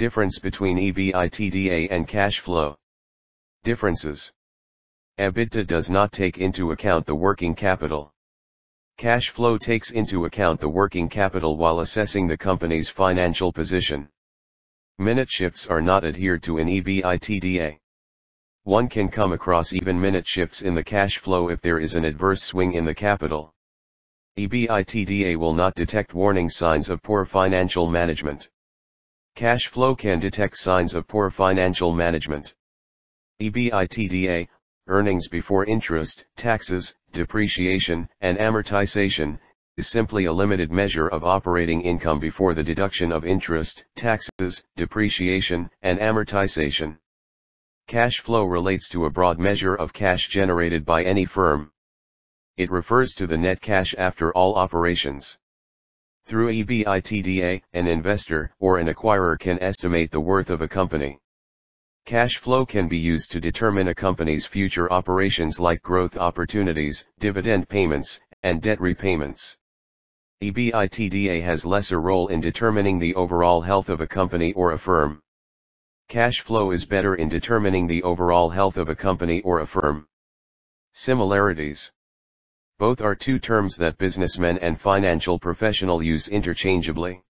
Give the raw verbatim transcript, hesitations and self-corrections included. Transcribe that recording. Difference between EBITDA and cash flow. Differences. EBITDA does not take into account the working capital. Cash flow takes into account the working capital while assessing the company's financial position. Minute shifts are not adhered to in EBITDA. One can come across even minute shifts in the cash flow if there is an adverse swing in the capital. EBITDA will not detect warning signs of poor financial management. Cash flow can detect signs of poor financial management. EBITDA, earnings before interest, taxes, depreciation, and amortization, is simply a limited measure of operating income before the deduction of interest, taxes, depreciation, and amortization. Cash flow relates to a broad measure of cash generated by any firm. It refers to the net cash after all operations. Through EBITDA, an investor or an acquirer can estimate the worth of a company. Cash flow can be used to determine a company's future operations like growth opportunities, dividend payments, and debt repayments. EBITDA has lesser role in determining the overall health of a company or a firm. Cash flow is better in determining the overall health of a company or a firm. Similarities. Both are two terms that businessmen and financial professionals use interchangeably.